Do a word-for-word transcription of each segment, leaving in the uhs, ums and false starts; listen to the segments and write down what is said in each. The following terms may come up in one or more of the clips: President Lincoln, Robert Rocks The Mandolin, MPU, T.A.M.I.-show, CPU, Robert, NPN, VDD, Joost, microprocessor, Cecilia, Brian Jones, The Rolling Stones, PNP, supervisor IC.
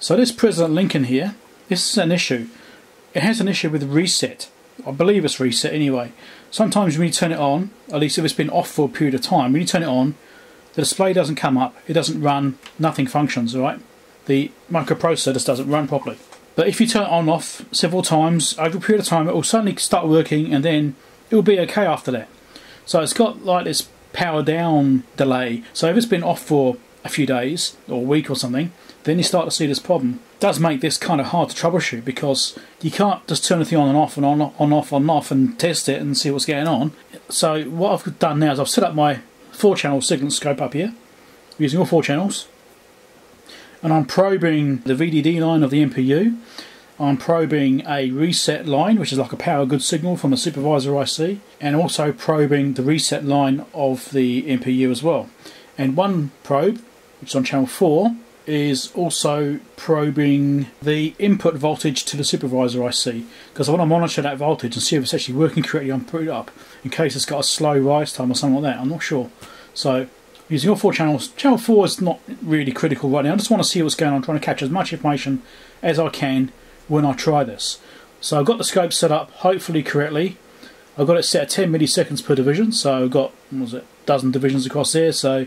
So this President Lincoln here, this is an issue. It has an issue with reset. I believe it's reset anyway. Sometimes when you turn it on, at least if it's been off for a period of time, when you turn it on, the display doesn't come up, it doesn't run, nothing functions, alright? The microprocessor just doesn't run properly. But if you turn it on and off several times, over a period of time, it will suddenly start working and then it will be okay after that. So it's got like this power down delay. So if it's been off for a few days or a week or something, then you start to see this problem. It does make this kind of hard to troubleshoot because you can't just turn the thing on and off and on, on off, on off and test it and see what's going on. So what I've done now is I've set up my four channel signal scope up here, using all four channels, and I'm probing the V D D line of the M P U. I'm probing a reset line, which is like a power good signal from the supervisor I C, and also probing the reset line of the M P U as well. And one probe, which is on channel four, is also probing the input voltage to the supervisor I C, because I want to monitor that voltage and see if it's actually working correctly on put it up, in case it's got a slow rise time or something like that. I'm not sure. So using all four channels, channel four is not really critical right now. I just want to see what's going on. I'm trying to catch as much information as I can when I try this. So I've got the scope set up hopefully correctly. I've got it set at ten milliseconds per division, so I've got, what was it, a dozen divisions across there, so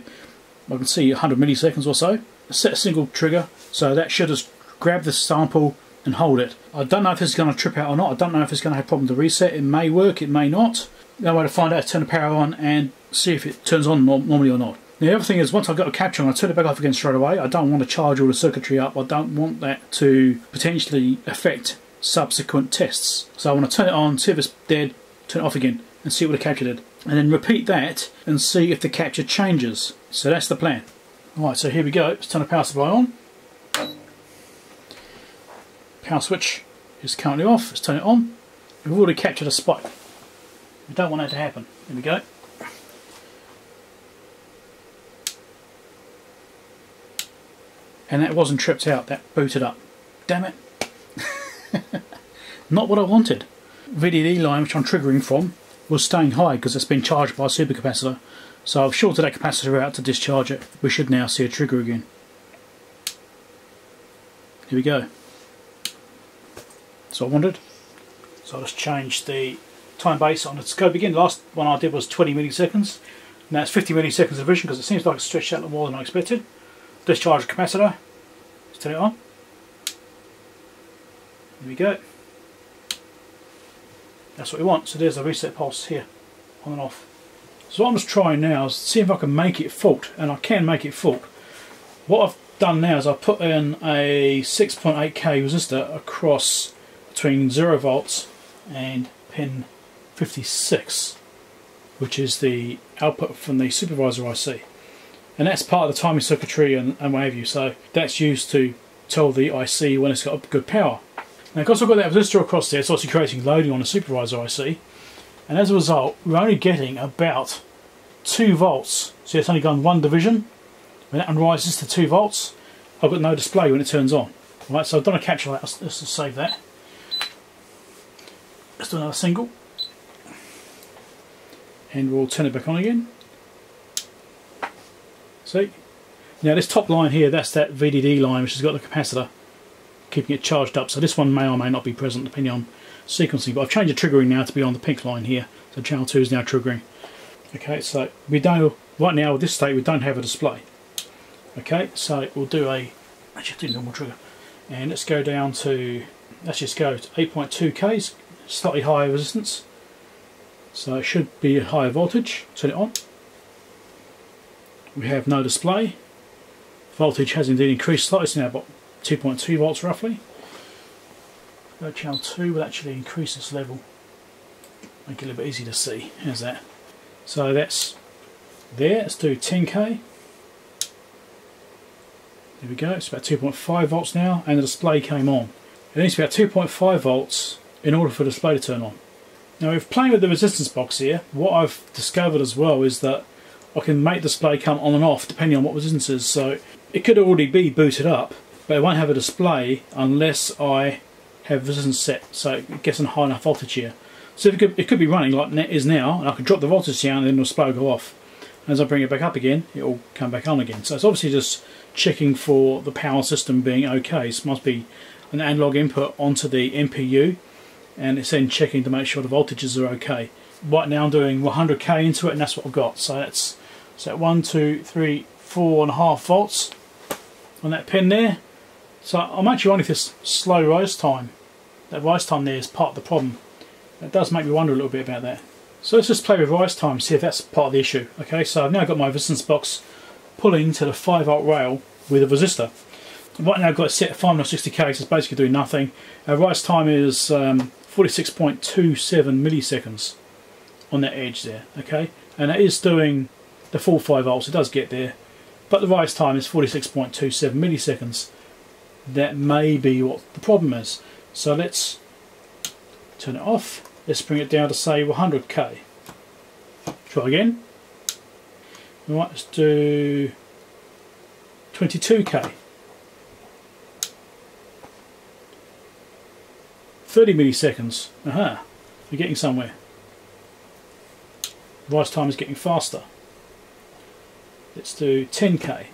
I can see one hundred milliseconds or so. Set a single trigger, so that should just grab the sample and hold it. I don't know if this is going to trip out or not. I don't know if it's going to have a problem to reset. It may work, it may not. No way to find out is turn the power on and see if it turns on normally or not. Now, the other thing is, once I've got a capture on, I turn it back off again straight away. I don't want to charge all the circuitry up. I don't want that to potentially affect subsequent tests. So I want to turn it on, see if it's dead, turn it off again and see what the capture did. And then repeat that and see if the capture changes. So that's the plan. Alright, so here we go. Let's turn the power supply on. Power switch is currently off. Let's turn it on. We've already captured a spike. We don't want that to happen. Here we go. And that wasn't tripped out. That booted up. Damn it. Not what I wanted. V D D line, which I'm triggering from, was staying high because it's been charged by a supercapacitor. So I've shorted that capacitor out to discharge it. We should now see a trigger again. Here we go. So I wanted. So I just changed the time base on the scope again. Last one I did was twenty milliseconds. Now it's fifty milliseconds of vision because it seems like it's stretched out more than I expected. Discharge the capacitor. Let's turn it on. Here we go. That's what we want. So there's the reset pulse here, on and off. So what I'm just trying now is to see if I can make it fault, and I can make it fault. What I've done now is I've put in a six point eight K resistor across between zero volts and pin fifty-six, which is the output from the supervisor I C. And that's part of the timing circuitry and, and what have you, so that's used to tell the I C when it's got good power. Now because I've got that resistor across there, it's also creating loading on the supervisor I C. And as a result, we're only getting about two volts. So it's only gone one division. When that one rises to two volts, I've got no display when it turns on. All right, so I've done a capture that. Let's, let's just save that. Let's do another single. And we'll turn it back on again. See? Now this top line here, that's that V D D line which has got the capacitor, keeping it charged up. So this one may or may not be present, depending on sequencing, but I've changed the triggering now to be on the pink line here, so channel two is now triggering. Okay, so we don't, right now with this state we don't have a display. Okay, so we'll do a, actually do normal trigger, and let's go down to, let's just go to eight point two K, slightly higher resistance, so it should be a higher voltage. Turn it on. We have no display. Voltage has indeed increased slightly, it's now about two point two volts roughly. Channel two will actually increase this level, make it a little bit easy to see. How's that? So that's there. Let's do ten K. There we go. It's about two point five volts now, and the display came on. It needs to be about two point five volts in order for the display to turn on. Now, if playing with the resistance box here, what I've discovered as well is that I can make the display come on and off depending on what resistance is. So it could already be booted up, but it won't have a display unless I have resistance set, so it gets a high enough voltage here. So if it, could, it could be running like it is now, and I can drop the voltage down and then the display will go off. And as I bring it back up again, it will come back on again. So it's obviously just checking for the power system being okay. So it must be an analog input onto the M P U, and it's then checking to make sure the voltages are okay. Right now I'm doing one hundred K into it, and that's what I've got. So that's so one, two, three, four and a half volts on that pin there. So I'm actually on with this slow rise time. That rise time there is part of the problem. That does make me wonder a little bit about that. So let's just play with rise time, see if that's part of the issue. Okay, so I've now got my resistance box pulling to the five volt rail with a resistor. Right now I've got it set at five hundred sixty K, so it's basically doing nothing. Our rise time is um, forty-six point two seven milliseconds on that edge there, okay? And it is doing the full five volts, it does get there, but the rise time is forty-six point two seven milliseconds. That may be what the problem is. So let's turn it off. Let's bring it down to say one hundred K. Try again. All right, let's do twenty-two K. thirty milliseconds. Aha, we're getting somewhere. Rise time is getting faster. Let's do ten K.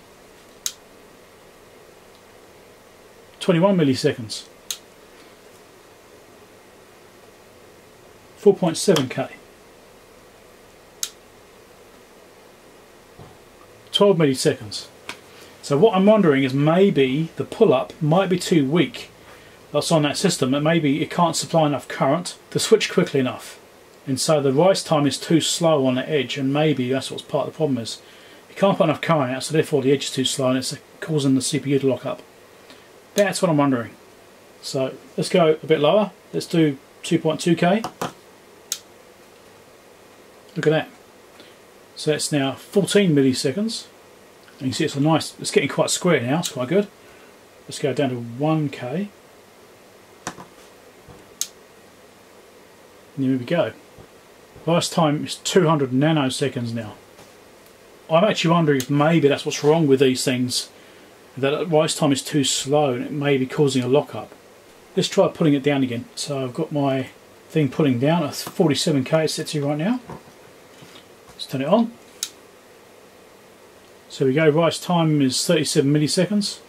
twenty-one milliseconds. four point seven K. twelve milliseconds. So what I'm wondering is maybe the pull-up might be too weak that's on that system, and maybe it can't supply enough current to switch quickly enough, and so the rise time is too slow on the edge, and maybe that's what's part of the problem is. It can't put enough current out, so therefore the edge is too slow and it's causing the C P U to lock up. That's what I'm wondering. So let's go a bit lower. Let's do two point two K. Look at that. So that's now fourteen milliseconds. And you can see it's a nice, it's getting quite square now, it's quite good. Let's go down to one K. And there we go. Last time it's two hundred nanoseconds now. I'm actually wondering if maybe that's what's wrong with these things. That rise time is too slow and it may be causing a lockup. Let's try putting it down again. So I've got my thing pulling down at forty-seven K, it's set to right now. Let's turn it on. So we go, rise time is thirty-seven milliseconds,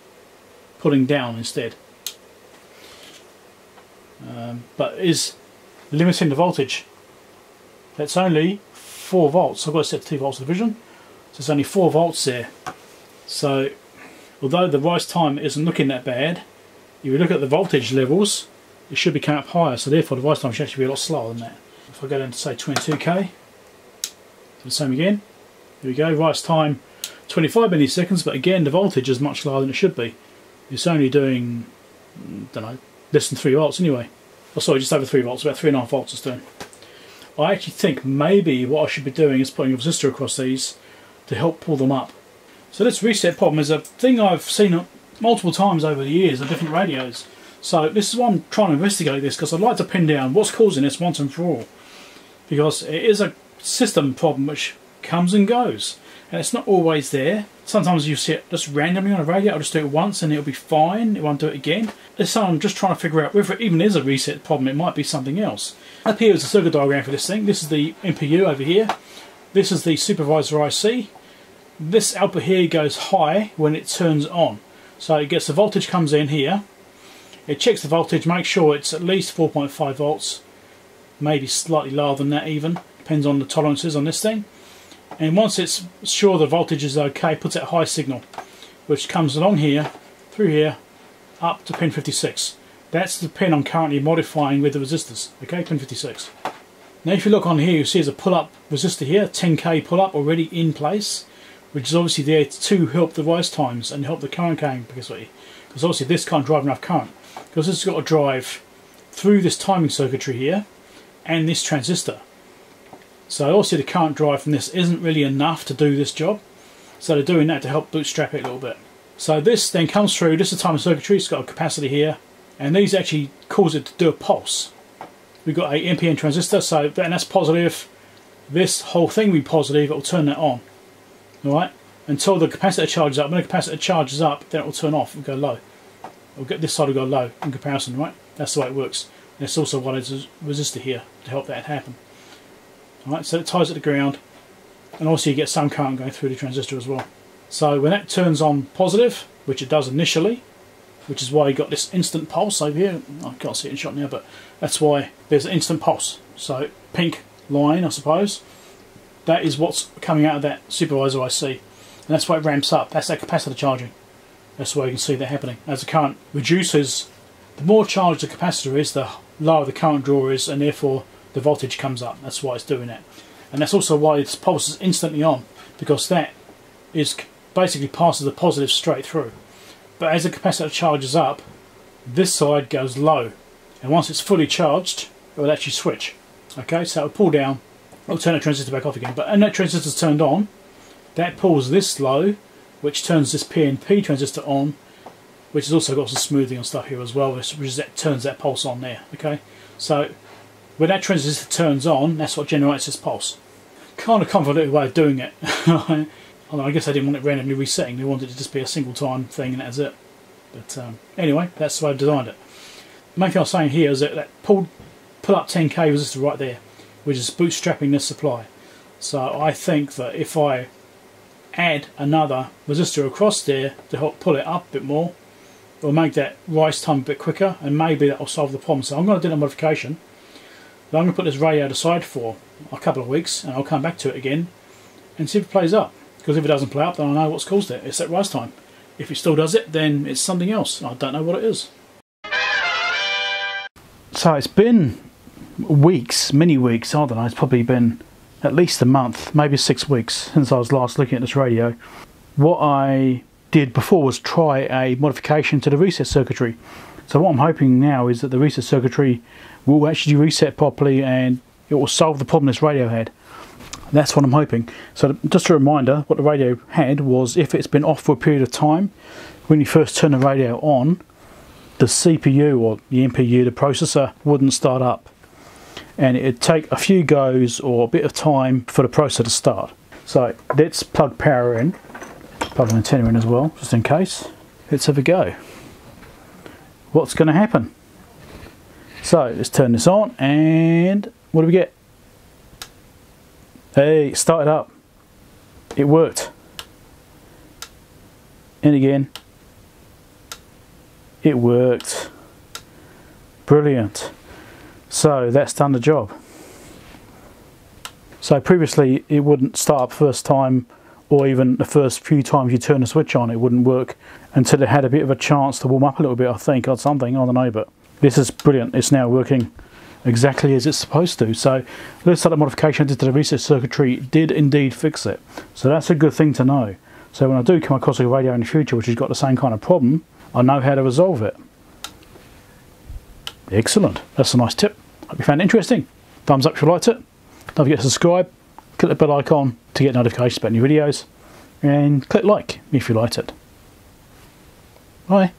pulling down instead. Um, but it is limiting the voltage. That's only four volts. I've got to set to two volts division, so it's only four volts there. So although the rise time isn't looking that bad, if you look at the voltage levels, it should be coming up higher, so therefore the rise time should actually be a lot slower than that. If I go down to say twenty-two K, do the same again. Here we go, rise time twenty-five milliseconds, but again the voltage is much lower than it should be. It's only doing, I don't know, less than three volts anyway. Oh sorry, just over three volts, about three point five volts it's doing. I actually think maybe what I should be doing is putting a resistor across these to help pull them up. So this reset problem is a thing I've seen multiple times over the years on different radios. So this is why I'm trying to investigate this, because I'd like to pin down what's causing this once and for all. Because it is a system problem which comes and goes. And it's not always there. Sometimes you see it just randomly on a radio. I'll just do it once and it'll be fine. It won't do it again. So I'm just trying to figure out whether it even is a reset problem. It might be something else. Up here is the circuit diagram for this thing. This is the M P U over here. This is the supervisor I C. This output here goes high when it turns on, so it gets the voltage, comes in here, it checks the voltage, makes sure it's at least four point five volts, maybe slightly lower than that even, depends on the tolerances on this thing, and once it's sure the voltage is okay, puts out a high signal which comes along here, through here, up to pin fifty-six. That's the pin I'm currently modifying with the resistors, okay, pin fifty-six. Now if you look on here, you see there's a pull-up resistor here, ten K pull-up already in place, which is obviously there to help the rise times and help the current going, because obviously this can't drive enough current, because this has got to drive through this timing circuitry here and this transistor. So obviously the current drive from this isn't really enough to do this job, so they're doing that to help bootstrap it a little bit. So this then comes through, this is the timing circuitry, it's got a capacitor here, and these actually cause it to do a pulse. We've got a N P N transistor, so and that's positive, this whole thing will be positive, it will turn that on. Alright, until the capacitor charges up. When the capacitor charges up, then it will turn off and go low. It'll get, this side will go low in comparison, right? That's the way it works. And it's also why there's a resistor here to help that happen. Alright, so it ties it to ground, and also you get some current going through the transistor as well. So when that turns on positive, which it does initially, which is why you got this instant pulse over here. I can't see it in shot now, but that's why there's an instant pulse. So pink line, I suppose, that is what's coming out of that supervisor I C. And that's why it ramps up. That's that capacitor charging. That's why you can see that happening. As the current reduces, the more charged the capacitor is, the lower the current draw is, and therefore the voltage comes up. That's why it's doing that. And that's also why its pulse is instantly on, because that is basically passes the positive straight through. But as the capacitor charges up, this side goes low. And once it's fully charged, it will actually switch. Okay, so it'll pull down, it'll turn the transistor back off again. But when that transistor's turned on, that pulls this low, which turns this P N P transistor on, which has also got some smoothing and stuff here as well, which is that turns that pulse on there. Okay, so when that transistor turns on, that's what generates this pulse. Kind of convoluted way of doing it. Although I guess I didn't want it randomly resetting, they wanted it to just be a single time thing and that's it. But um, anyway, that's the way I designed it. The main thing I was saying here is that that pulled pull up ten K resistor right there, which is bootstrapping this supply. So I think that if I add another resistor across there to help pull it up a bit more, it'll make that rise time a bit quicker, and maybe that will solve the problem. So I'm going to do that modification. But I'm going to put this radio aside for a couple of weeks, and I'll come back to it again and see if it plays up. Because if it doesn't play up, then I know what's caused it. It's that rise time. If it still does it, then it's something else. I don't know what it is. So it's been weeks, many weeks, I don't know, it's probably been at least a month, maybe six weeks since I was last looking at this radio. What I did before was try a modification to the reset circuitry. So what I'm hoping now is that the reset circuitry will actually reset properly and it will solve the problem this radio had. That's what I'm hoping. So just a reminder, what the radio had was, if it's been off for a period of time, when you first turn the radio on, the C P U or the M P U, the processor, wouldn't start up. And it'd take a few goes or a bit of time for the processor to start. So let's plug power in, plug an antenna in as well, just in case. Let's have a go. What's going to happen? So let's turn this on, and what do we get? Hey, it started up. It worked. And again, it worked. Brilliant. So that's done the job. So previously it wouldn't start up first time, or even the first few times you turn the switch on, it wouldn't work until it had a bit of a chance to warm up a little bit, I think, or something, I don't know, but this is brilliant. It's now working exactly as it's supposed to. So let's say the modification to the reset circuitry did indeed fix it. So that's a good thing to know. So when I do come across a radio in the future which has got the same kind of problem, I know how to resolve it. Excellent. That's a nice tip. Hope you found it interesting. Thumbs up if you liked it. Don't forget to subscribe. Click the bell icon to get notifications about new videos. And click like if you liked it. Bye.